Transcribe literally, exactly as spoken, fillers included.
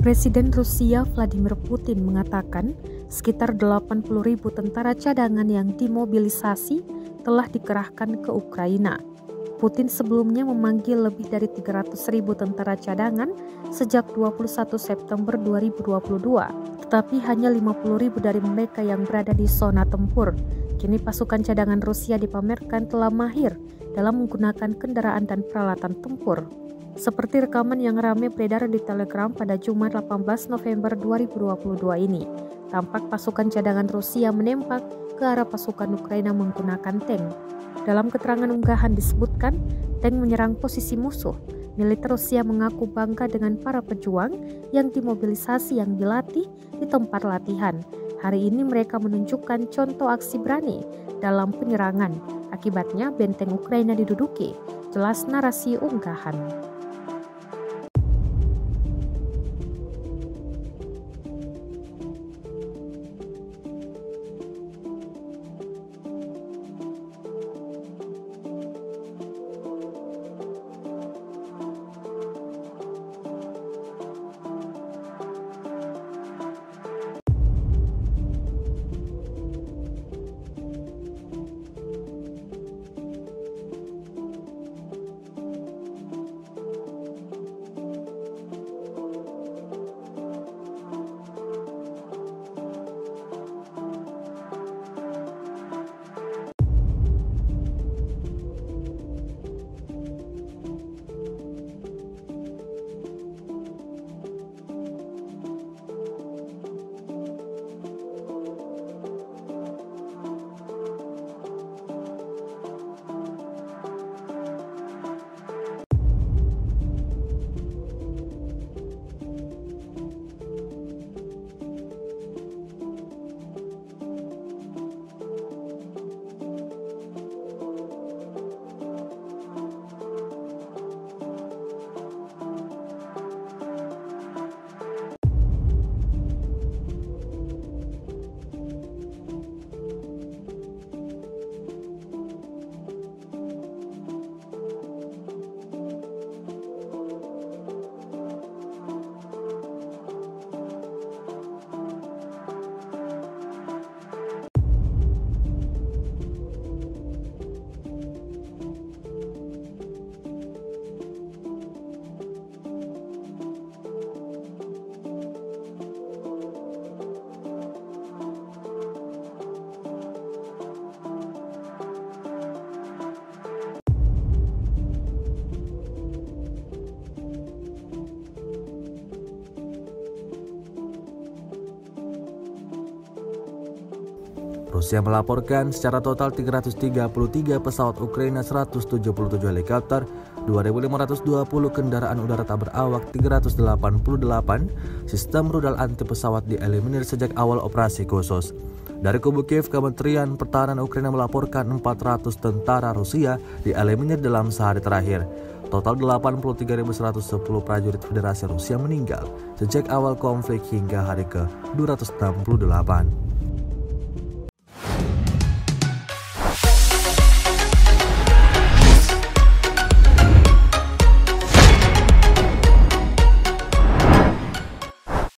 Presiden Rusia Vladimir Putin mengatakan sekitar delapan puluh ribu tentara cadangan yang dimobilisasi telah dikerahkan ke Ukraina. Putin sebelumnya memanggil lebih dari tiga ratus ribu tentara cadangan sejak dua puluh satu September dua ribu dua puluh dua, tetapi hanya lima puluh ribu dari mereka yang berada di zona tempur. Kini pasukan cadangan Rusia dipamerkan telah mahir dalam menggunakan kendaraan dan peralatan tempur. Seperti rekaman yang ramai beredar di Telegram pada Jumat delapan belas November dua ribu dua puluh dua ini, tampak pasukan cadangan Rusia menembak ke arah pasukan Ukraina menggunakan tank. Dalam keterangan unggahan disebutkan, tank menyerang posisi musuh. Militer Rusia mengaku bangga dengan para pejuang yang dimobilisasi yang dilatih di tempat latihan. Hari ini mereka menunjukkan contoh aksi berani dalam penyerangan. Akibatnya benteng Ukraina diduduki, jelas narasi unggahan. Rusia melaporkan secara total tiga ratus tiga puluh tiga pesawat Ukraina, seratus tujuh puluh tujuh helikopter, dua ribu lima ratus dua puluh kendaraan udara tak berawak, tiga ratus delapan puluh delapan sistem rudal anti pesawat dieliminir sejak awal operasi khusus. Dari kubu Kiev, Kementerian Pertahanan Ukraina melaporkan empat ratus tentara Rusia dieliminir dalam sehari terakhir. Total delapan puluh tiga ribu seratus sepuluh prajurit Federasi Rusia meninggal sejak awal konflik hingga hari ke dua ratus enam puluh delapan.